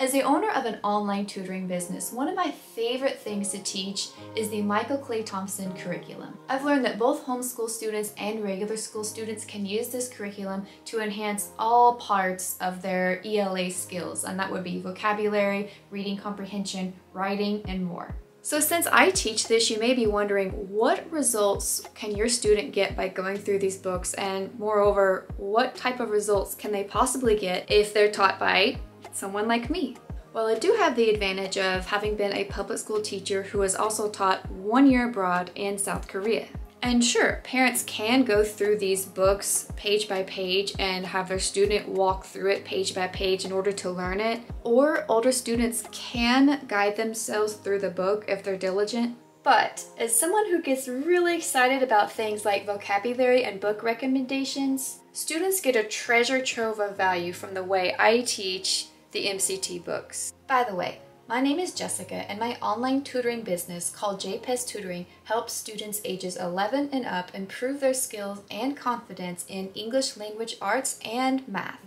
As the owner of an online tutoring business, one of my favorite things to teach is the Michael Clay Thompson curriculum. I've learned that both homeschool students and regular school students can use this curriculum to enhance all parts of their ELA skills, and that would be vocabulary, reading comprehension, writing, and more. So since I teach this, you may be wondering, what results can your student get by going through these books? And moreover, what type of results can they possibly get if they're taught by someone like me? Well, I do have the advantage of having been a public school teacher who has also taught 1 year abroad in South Korea. And sure, parents can go through these books page by page and have their student walk through it page by page in order to learn it. Or older students can guide themselves through the book if they're diligent. But as someone who gets really excited about things like vocabulary and book recommendations, students get a treasure trove of value from the way I teach the MCT books. By the way, my name is Jessica, and my online tutoring business called JPEZ Tutoring helps students ages 11 and up improve their skills and confidence in English language arts and math.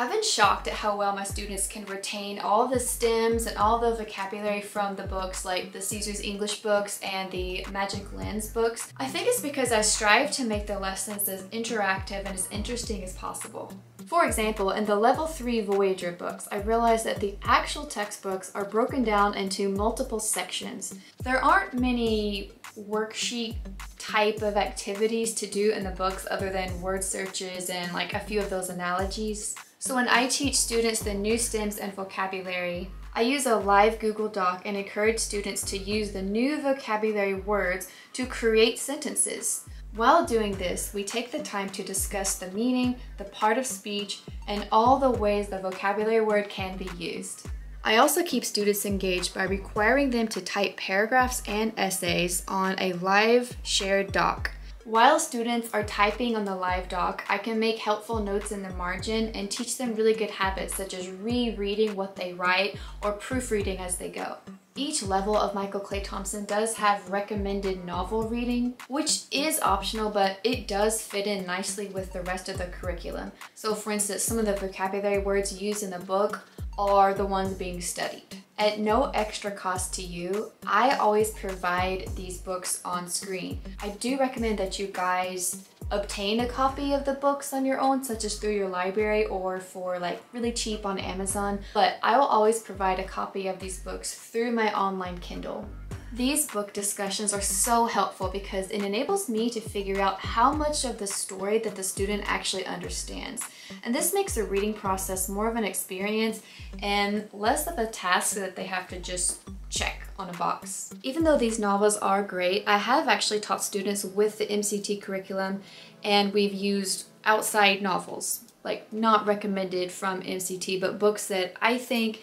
I've been shocked at how well my students can retain all the stems and all the vocabulary from the books like the Caesar's English books and the Magic Lens books. I think it's because I strive to make the lessons as interactive and as interesting as possible. For example, in the Level 3 Voyager books, I realized that the actual textbooks are broken down into multiple sections. There aren't many worksheet type of activities to do in the books other than word searches and like a few of those analogies. So when I teach students the new stems and vocabulary, I use a live Google Doc and encourage students to use the new vocabulary words to create sentences. While doing this, we take the time to discuss the meaning, the part of speech, and all the ways the vocabulary word can be used. I also keep students engaged by requiring them to type paragraphs and essays on a live shared doc. While students are typing on the live doc, I can make helpful notes in the margin and teach them really good habits such as rereading what they write or proofreading as they go. Each level of Michael Clay Thompson does have recommended novel reading, which is optional, but it does fit in nicely with the rest of the curriculum. So for instance, some of the vocabulary words used in the book are the ones being studied. At no extra cost to you, I always provide these books on screen. I do recommend that you guys obtain a copy of the books on your own, such as through your library or for like really cheap on Amazon, but I will always provide a copy of these books through my online Kindle. These book discussions are so helpful because it enables me to figure out how much of the story that the student actually understands. And this makes the reading process more of an experience and less of a task that they have to just check on a box. Even though these novels are great, I have actually taught students with the MCT curriculum and we've used outside novels, like not recommended from MCT, but books that I think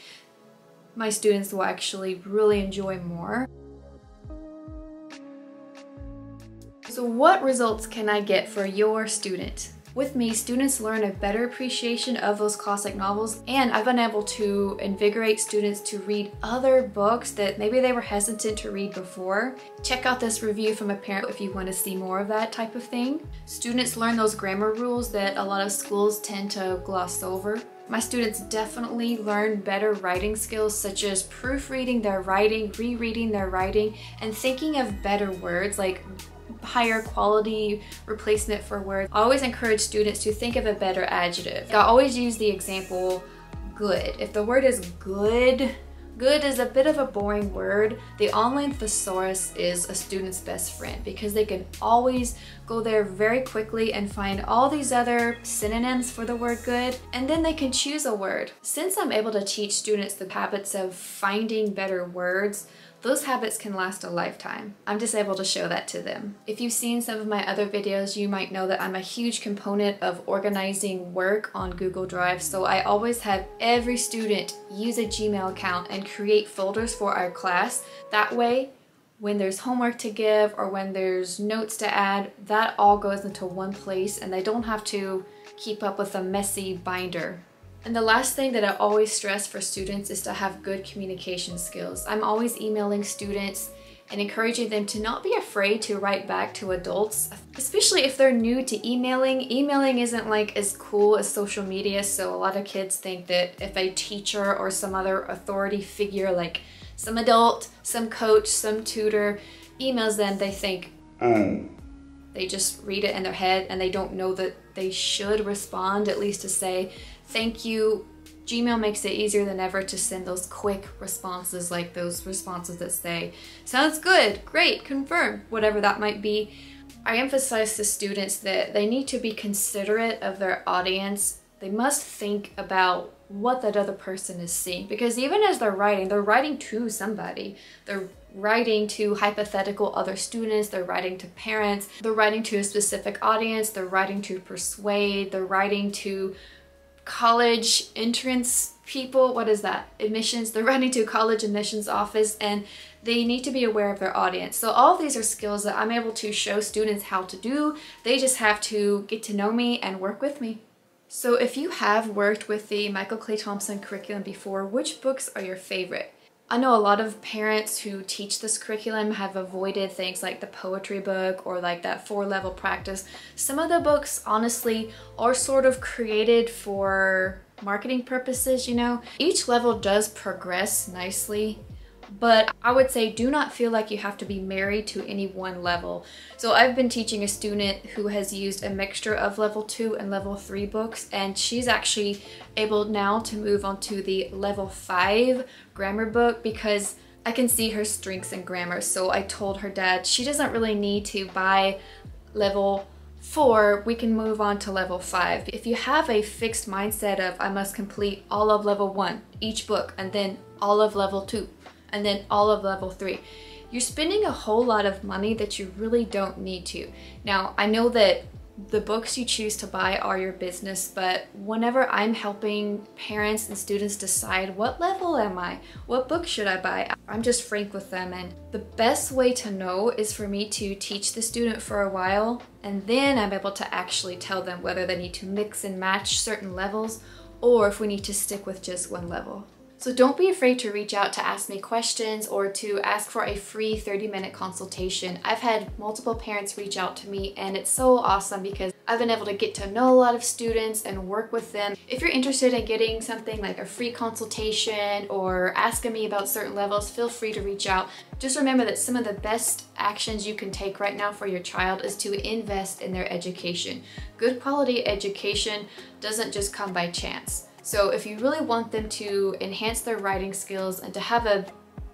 my students will actually really enjoy more. So what results can I get for your student? With me, students learn a better appreciation of those classic novels, and I've been able to invigorate students to read other books that maybe they were hesitant to read before. Check out this review from a parent if you want to see more of that type of thing. Students learn those grammar rules that a lot of schools tend to gloss over. My students definitely learn better writing skills such as proofreading their writing, rereading their writing, and thinking of better words like higher quality replacement for words. I always encourage students to think of a better adjective. I always use the example good. If the word is good, good is a bit of a boring word. The online thesaurus is a student's best friend because they can always go there very quickly and find all these other synonyms for the word good, and then they can choose a word. Since I'm able to teach students the habits of finding better words, those habits can last a lifetime. I'm just able to show that to them. If you've seen some of my other videos, you might know that I'm a huge component of organizing work on Google Drive, so I always have every student use a Gmail account and create folders for our class. That way, when there's homework to give or when there's notes to add, that all goes into one place and they don't have to keep up with a messy binder. And the last thing that I always stress for students is to have good communication skills. I'm always emailing students and encouraging them to not be afraid to write back to adults, especially if they're new to emailing. Emailing isn't like as cool as social media, so a lot of kids think that if a teacher or some other authority figure like some adult, some coach, some tutor emails them, they think they just read it in their head and they don't know that they should respond, at least to say thank you. Gmail makes it easier than ever to send those quick responses, like those responses that say, sounds good, great, confirm, whatever that might be. I emphasize to students that they need to be considerate of their audience. They must think about what that other person is seeing, because even as they're writing to somebody. They're writing to hypothetical other students, they're writing to parents, they're writing to a specific audience, they're writing to persuade, they're writing to college entrance people, what is that? Admissions. They're running to a college admissions office, and they need to be aware of their audience. So all these are skills that I'm able to show students how to do. They just have to get to know me and work with me. So if you have worked with the Michael Clay Thompson curriculum before, which books are your favorite? I know a lot of parents who teach this curriculum have avoided things like the poetry book or like that 4-level practice. Some of the books, honestly, are sort of created for marketing purposes, you know? Each level does progress nicely, but I would say do not feel like you have to be married to any one level. So I've been teaching a student who has used a mixture of level 2 and level 3 books, and she's actually able now to move on to the level 5 grammar book because I can see her strengths in grammar. So I told her dad she doesn't really need to buy level 4, we can move on to level 5. If you have a fixed mindset of I must complete all of level 1, each book, and then all of level 2, and then all of level 3. You're spending a whole lot of money that you really don't need to. Now, I know that the books you choose to buy are your business, but whenever I'm helping parents and students decide what level am I, what book should I buy, I'm just frank with them, and the best way to know is for me to teach the student for a while, and then I'm able to actually tell them whether they need to mix and match certain levels or if we need to stick with just one level. So don't be afraid to reach out to ask me questions or to ask for a free 30-minute consultation. I've had multiple parents reach out to me, and it's so awesome because I've been able to get to know a lot of students and work with them. If you're interested in getting something like a free consultation or asking me about certain levels, feel free to reach out. Just remember that some of the best actions you can take right now for your child is to invest in their education. Good quality education doesn't just come by chance. So if you really want them to enhance their writing skills and to have a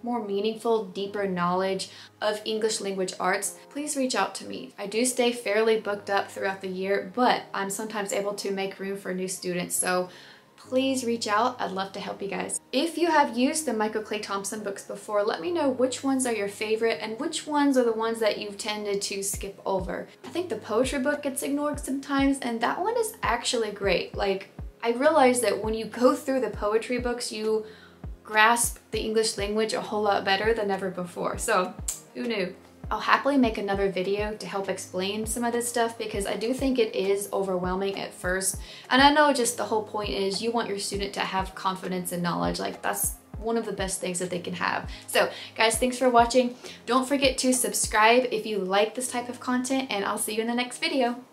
more meaningful, deeper knowledge of English language arts, please reach out to me. I do stay fairly booked up throughout the year, but I'm sometimes able to make room for new students. So please reach out. I'd love to help you guys. If you have used the Michael Clay Thompson books before, let me know which ones are your favorite and which ones are the ones that you've tended to skip over. I think the poetry book gets ignored sometimes, and that one is actually great. Like, I realize that when you go through the poetry books, you grasp the English language a whole lot better than ever before. So, who knew? I'll happily make another video to help explain some of this stuff because I do think it is overwhelming at first. And I know just the whole point is you want your student to have confidence and knowledge. Like, that's one of the best things that they can have. So guys, thanks for watching. Don't forget to subscribe if you like this type of content, and I'll see you in the next video.